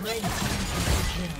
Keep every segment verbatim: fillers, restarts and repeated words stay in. Red team has been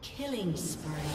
killing spree.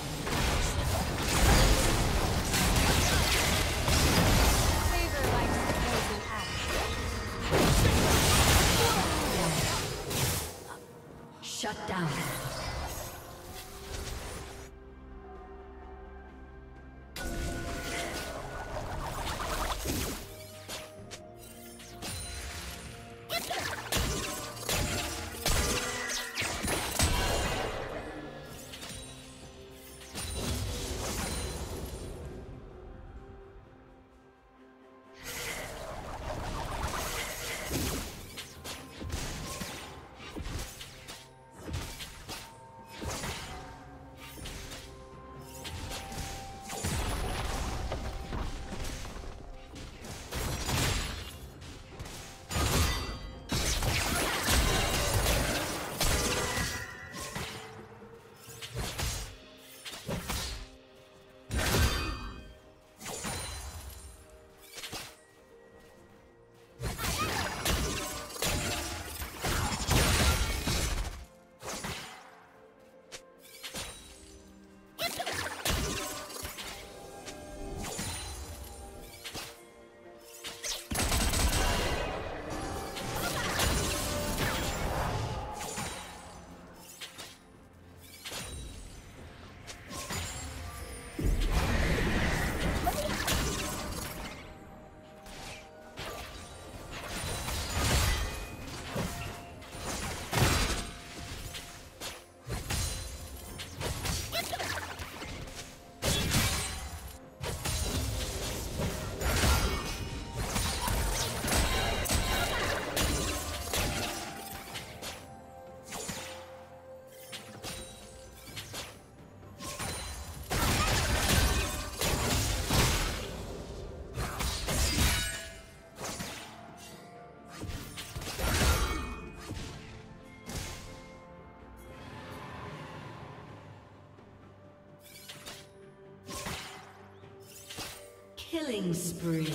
Killing spree.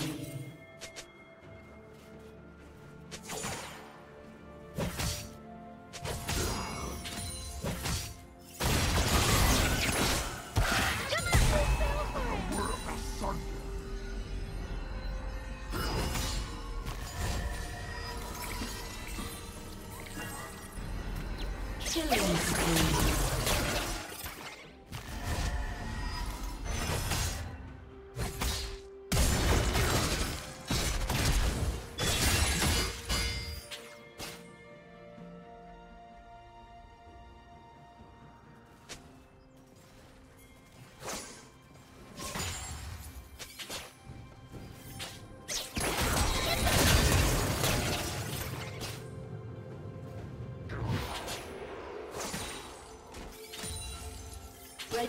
The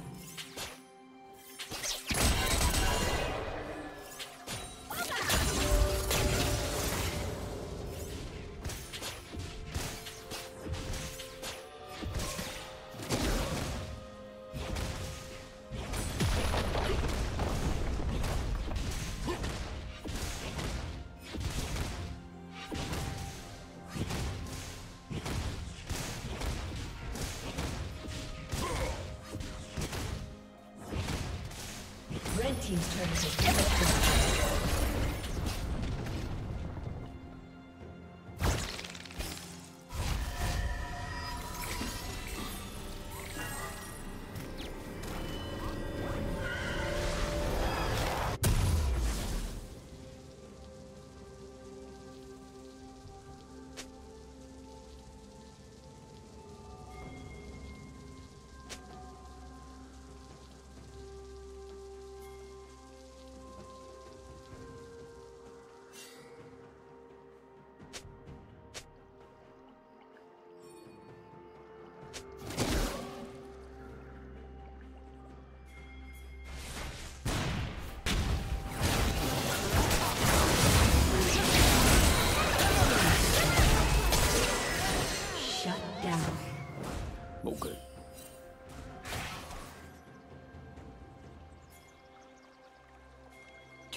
Team's turn to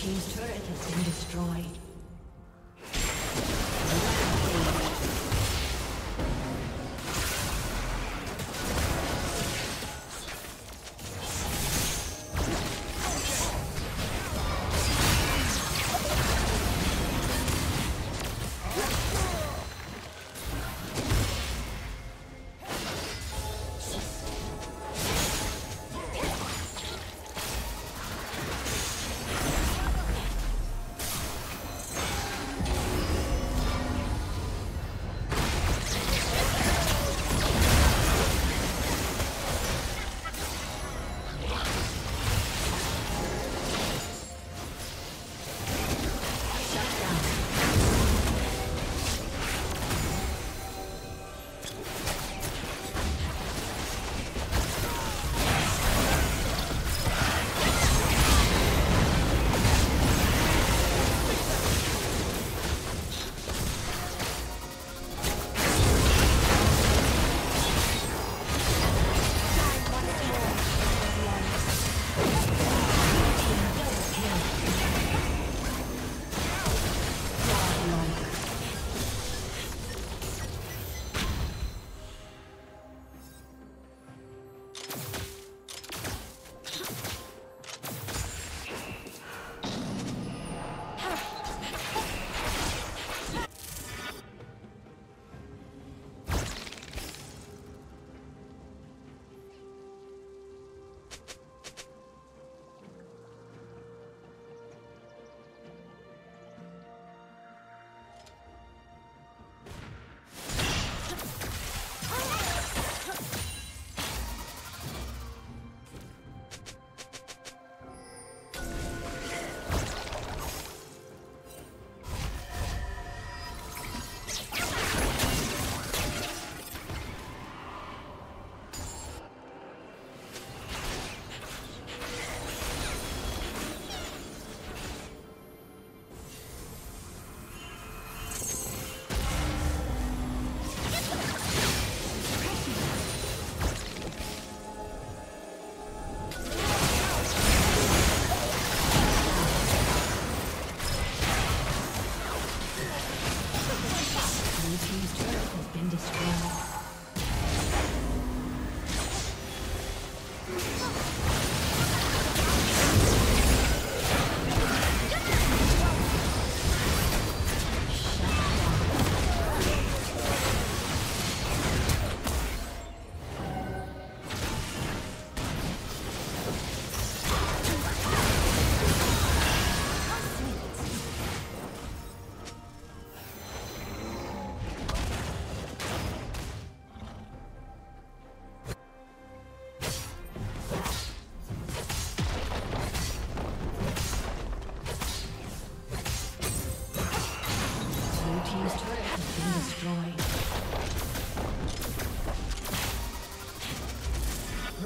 Team's turret has been destroyed.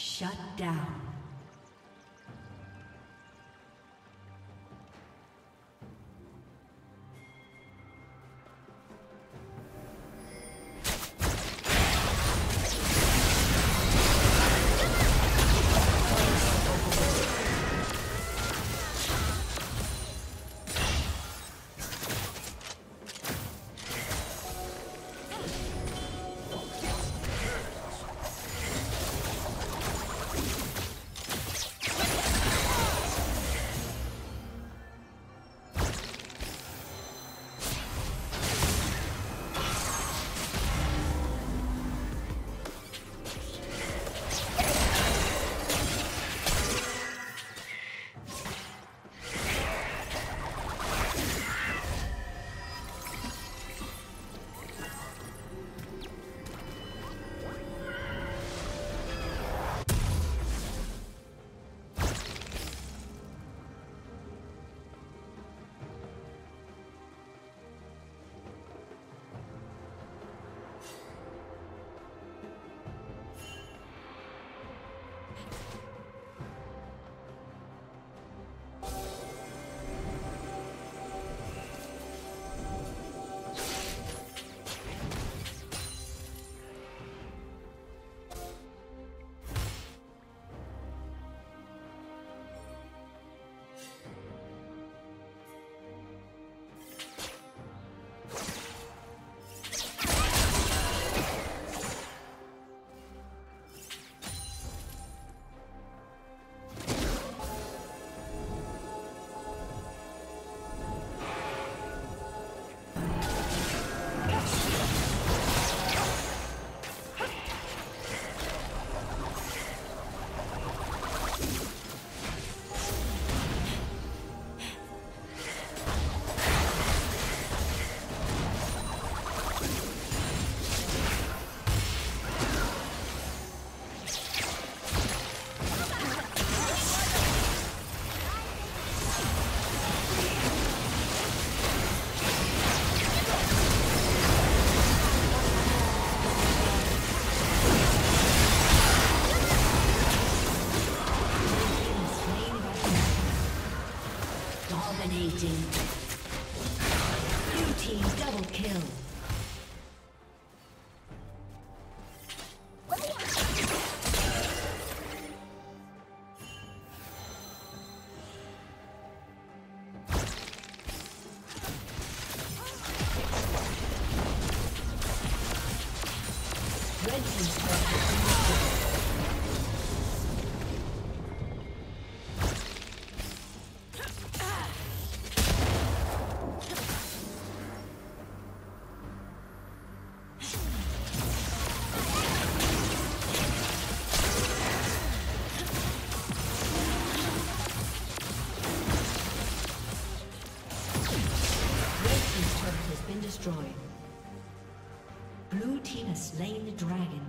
Shut down. Dominating. Blue team double kill. Blue team has slain the dragon.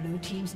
Blue team's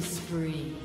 Spree.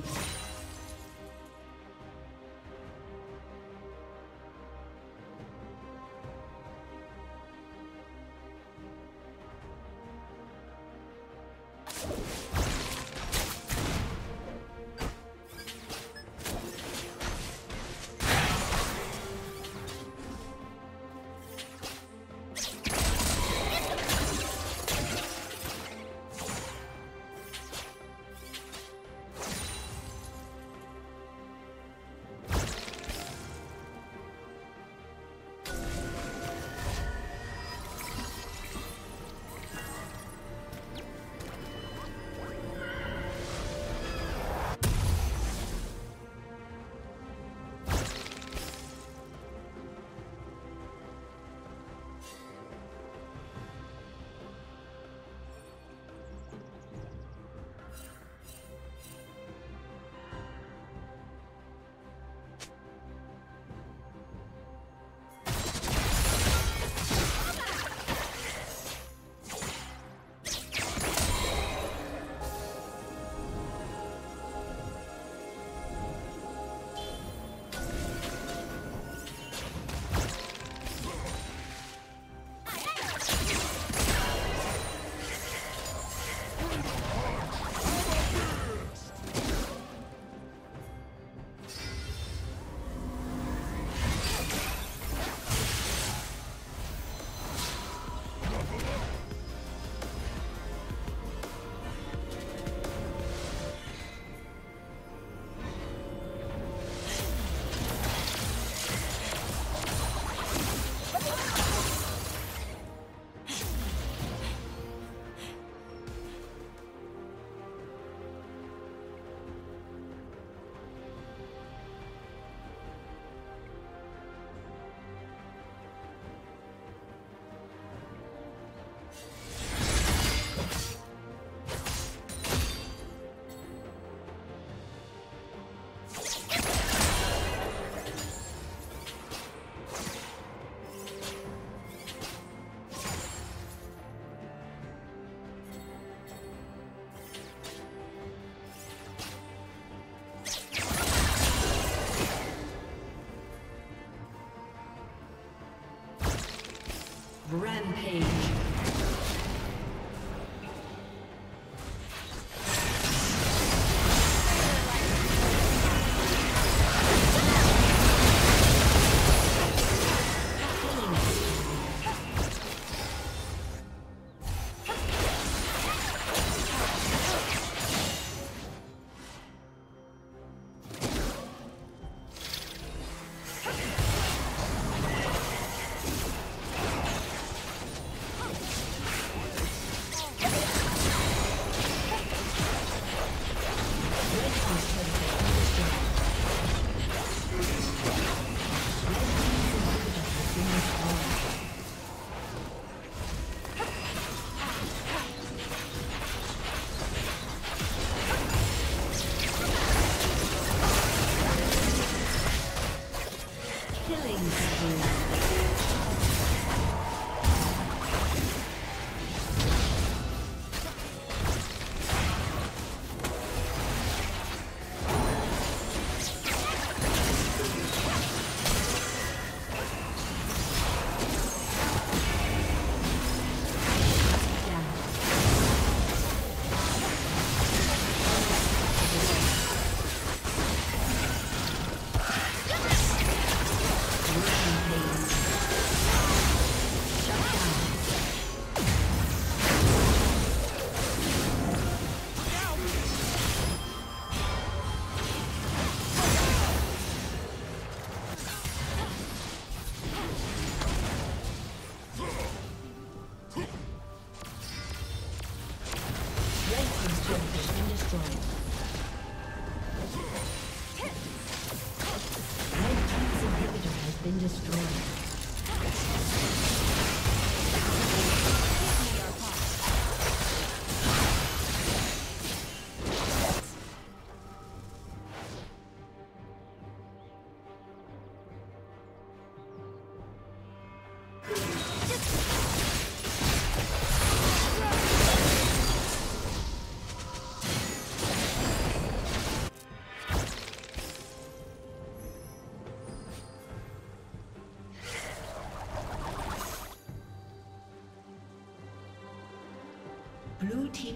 Rampage. Blue team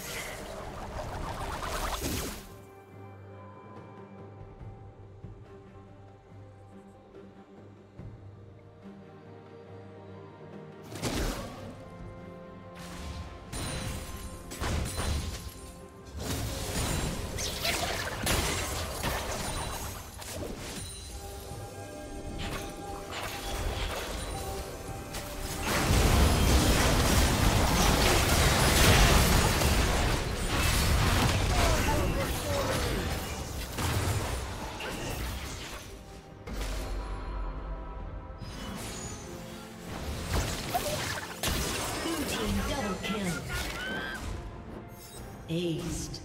Aced.